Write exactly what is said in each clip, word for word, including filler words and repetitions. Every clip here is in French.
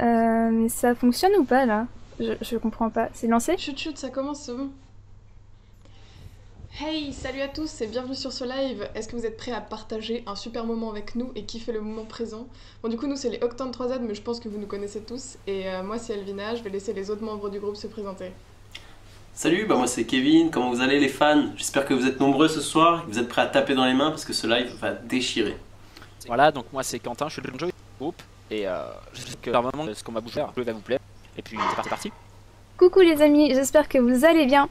Euh, mais ça fonctionne ou pas là? je, je comprends pas. C'est lancé? Chut chut, ça commence, c'est bon. Hey, salut à tous et bienvenue sur ce live. Est-ce que vous êtes prêts à partager un super moment avec nous et kiffer le moment présent? Bon, du coup, nous, c'est les Octane trois Z, mais je pense que vous nous connaissez tous. Et euh, moi, c'est Elvina, je vais laisser les autres membres du groupe se présenter. Salut, bah moi, c'est Kevin. Comment vous allez, les fans? J'espère que vous êtes nombreux ce soir, que vous êtes prêts à taper dans les mains parce que ce live va déchirer. Voilà, donc moi, c'est Quentin, je suis le journaliste du groupe. Et euh, j'espère que vraiment, ce qu'on m'a bouffé va vous plaire. Et puis, c'est parti. Coucou, les amis, j'espère que vous allez bien.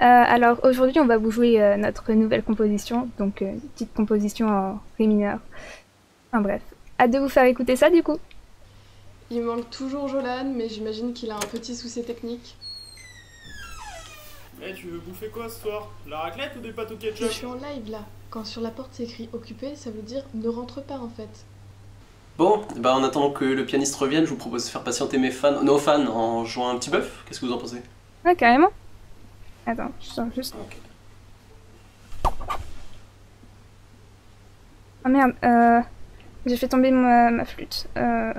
Euh, alors aujourd'hui on va vous jouer euh, notre nouvelle composition, donc euh, une petite composition en ré mineur. Enfin bref, hâte de vous faire écouter ça du coup. Il manque toujours Jolan, mais j'imagine qu'il a un petit souci technique. Mais hey, tu veux bouffer quoi ce soir? La raclette ou des pâtes au ketchup? Je suis en live là, quand sur la porte c'est écrit occupé, ça veut dire ne rentre pas en fait. Bon, bah en attendant que le pianiste revienne, je vous propose de faire patienter mes fans, nos fans en jouant un petit bœuf, qu'est-ce que vous en pensez? Ouais carrément. Attends, je sors juste... Okay. Oh merde, euh... j'ai fait tomber ma, ma flûte. Euh...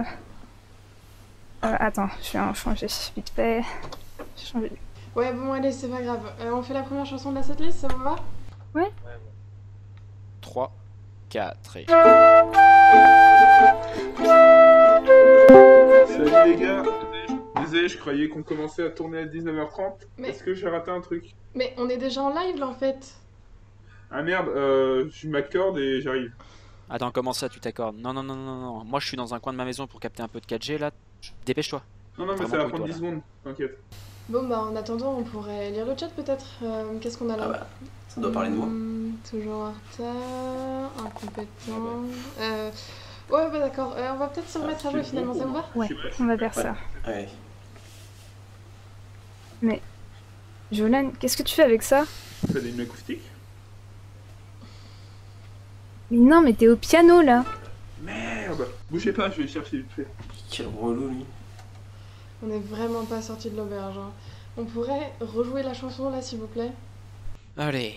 Euh, attends, je vais en changer vite fait. J'ai changé. Ouais bon allez, c'est pas grave. Euh, on fait la première chanson de la setlist, ça vous va? Ouais. trois, quatre et... Salut les gars! Désolé, je croyais qu'on commençait à tourner à dix-neuf heures trente. Mais... Est-ce que j'ai raté un truc? Mais on est déjà en live là en fait. Ah merde, euh, je m'accorde et j'arrive. Attends, comment ça tu t'accordes? Non, non, non, non, non. Moi je suis dans un coin de ma maison pour capter un peu de quatre G là. Dépêche-toi. Non, non, mais ça va prendre dix secondes, t'inquiète. Bon bah en attendant, on pourrait lire le chat peut-être. Euh, Qu'est-ce qu'on a là? Ah bah, ça doit parler de moi. Hum, toujours en retard, incompétent. Ah bah. euh... Ouais, bah d'accord. Euh, on va peut-être se remettre ah, à jouer finalement, ça vous va? Ouais, on va faire ça. Ouais. Mais, Jolan, qu'est-ce que tu fais avec ça? T'as des acoustiques? Mais non, mais t'es au piano là! Merde! Bougez pas, je vais chercher vite fait. Quel relou lui! On est vraiment pas sorti de l'auberge. Hein. On pourrait rejouer la chanson là, s'il vous plaît? Allez.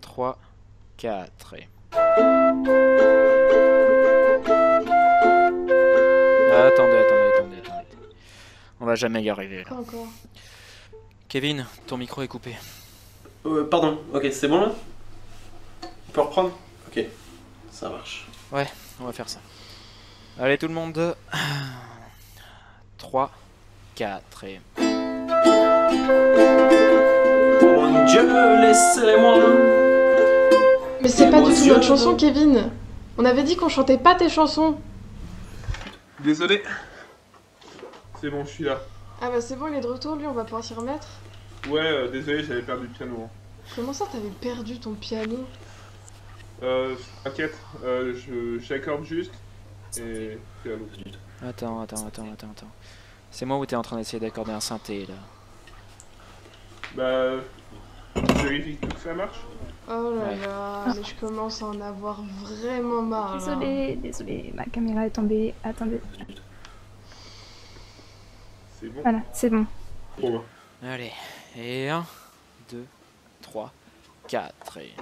trois, quatre et. Attendez, attendez, attendez, attendez. On va jamais y arriver là. Encore. Kevin, ton micro est coupé. Euh, pardon, ok, c'est bon là? On peut reprendre? Ok, ça marche. Ouais, on va faire ça. Allez tout le monde. trois, quatre et... Bon Dieu, laissez-moi. Mais c'est pas du tout notre chanson, Kevin. On avait dit qu'on chantait pas tes chansons. Désolé. C'est bon, je suis là. Ah bah c'est bon, il est de retour, lui, on va pouvoir s'y remettre. Ouais, euh, désolé, j'avais perdu le piano. Comment ça, t'avais perdu ton piano? Euh, t'inquiète, euh, j'accorde juste, et... Attends, attends, attends, attends, attends. C'est moi où t'es en train d'essayer d'accorder un synthé, là? Bah... Je vérifie que ça marche. Oh là là, mais je commence à en avoir vraiment marre. Désolé, désolé, ma caméra est tombée. Attendez. C'est bon. Voilà, c'est bon. bon. Allez, et un, deux, trois, quatre et...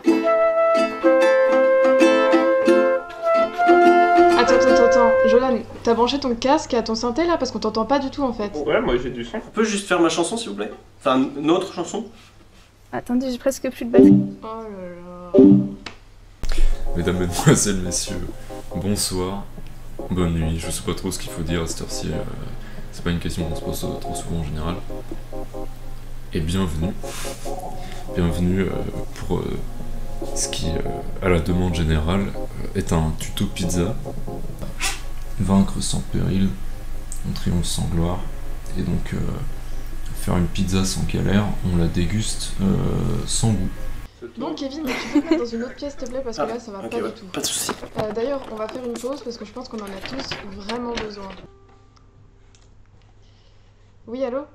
Attends, attends, attends, Jolan, t'as branché ton casque à ton synthé là? Parce qu'on t'entend pas du tout en fait. Ouais, moi j'ai du son. On peut juste faire ma chanson s'il vous plaît? Enfin, notre chanson? Attendez, j'ai presque plus de batterie. Oh là là. Mesdames, mesdemoiselles, messieurs, bonsoir, bonne nuit. Je sais pas trop ce qu'il faut dire à cette heure-ci, euh, c'est pas une question qu'on se pose trop souvent en général. Et bienvenue, bienvenue euh, pour euh, ce qui, euh, à la demande générale, euh, est un tuto pizza. Vaincre sans péril, on triomphe sans gloire, et donc... Euh, faire une pizza sans galère, on la déguste euh, sans goût. Bon Kevin, mais tu peux te mettre dans une autre pièce s'il te plaît parce que ah, là ça va okay, pas ouais, du tout. Pas de soucis. Euh, D'ailleurs, on va faire une pause parce que je pense qu'on en a tous vraiment besoin. Oui, allô?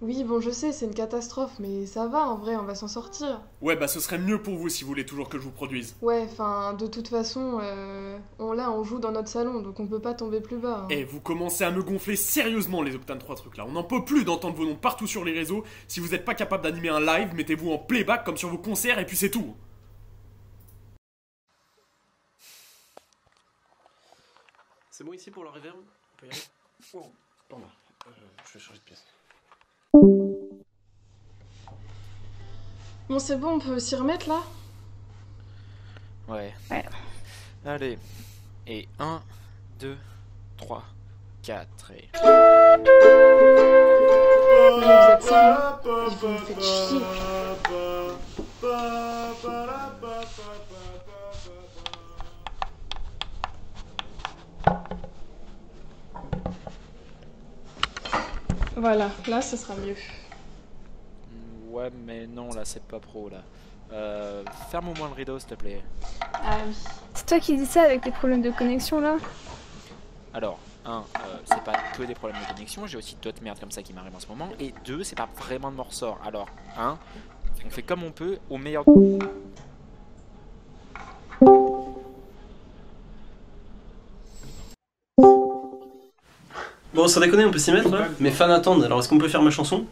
Oui, bon je sais, c'est une catastrophe, mais ça va en vrai, on va s'en sortir. Ouais, bah ce serait mieux pour vous si vous voulez toujours que je vous produise. Ouais, enfin, de toute façon, euh, on, là on joue dans notre salon, donc on peut pas tomber plus bas. Eh, hein. Vous commencez à me gonfler sérieusement les Octane trois trucs là, on n'en peut plus d'entendre vos noms partout sur les réseaux. Si vous n'êtes pas capable d'animer un live, mettez-vous en playback comme sur vos concerts et puis c'est tout. C'est bon ici pour le reverb? peut y aller. Oh, pardon, euh, je vais changer de pièce. Bon, c'est bon, on peut s'y remettre là? Ouais. Ouais. Allez. Et un, deux, trois, quatre et... Mais vous êtes sérieux? Ils vont me faire chier. Voilà, là ça sera mieux. Ouais, mais non, là c'est pas pro là. Euh, ferme au moins le rideau s'il te plaît. Ah oui. C'est toi qui dis ça avec tes problèmes de connexion là? Alors, un, euh, c'est pas que des problèmes de connexion, j'ai aussi d'autres merdes comme ça qui m'arrivent en ce moment. Et deux, c'est pas vraiment de mon ressort. Alors, un, on fait comme on peut, au meilleur. Bon, sans déconner, on peut s'y mettre là? Mes fans attendent, alors est-ce qu'on peut faire ma chanson?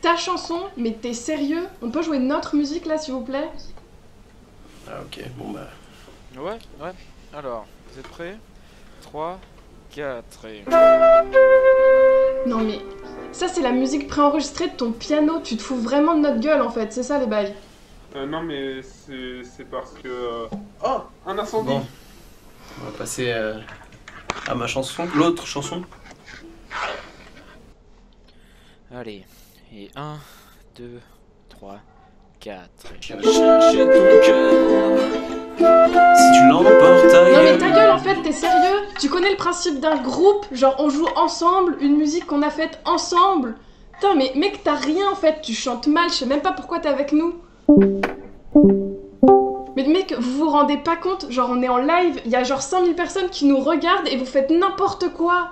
Ta chanson? Mais t'es sérieux? On peut jouer notre musique là, s'il vous plaît? Ah, ok, bon bah. Ouais, ouais. Alors, vous êtes prêts? trois, quatre et... Non mais, ça c'est la musique préenregistrée de ton piano, tu te fous vraiment de notre gueule en fait, c'est ça les bails? Euh non mais c'est parce que... Oh, un incendie! Bon, on va passer euh, à ma chanson, l'autre chanson. Allez, et un, deux, trois, quatre... Je vais chercher ton cœur, si tu l'emportes à... Non mais ta gueule en fait, t'es sérieux? Tu connais le principe d'un groupe, genre on joue ensemble, une musique qu'on a faite ensemble. Putain mais mec t'as rien en fait, tu chantes mal, je sais même pas pourquoi t'es avec nous. Mais mec, vous vous rendez pas compte, genre on est en live, il y a genre cinq mille personnes qui nous regardent et vous faites n'importe quoi.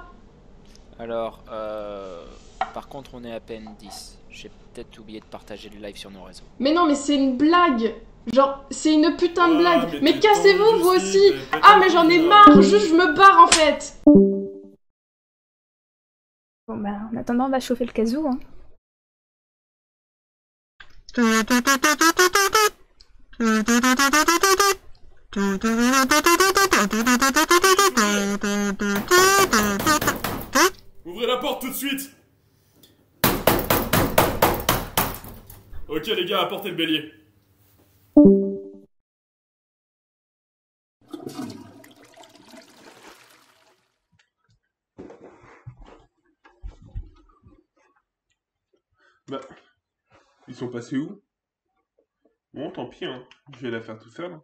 Alors, euh... par contre on est à peine dix, j'ai peut-être oublié de partager le live sur nos réseaux. Mais non mais c'est une blague! Genre, c'est une putain de blague. Ah, mais mais cassez-vous, vous aussi. Ah, mais j'en ai marre. Juste, je me barre, en fait. Bon, bah, en attendant, on va chauffer le kazoo, hein. Ouvrez la porte tout de suite. Ok, les gars, apportez le bélier. Bah, ils sont passés où? Bon, tant pis, hein. Je vais la faire tout seul.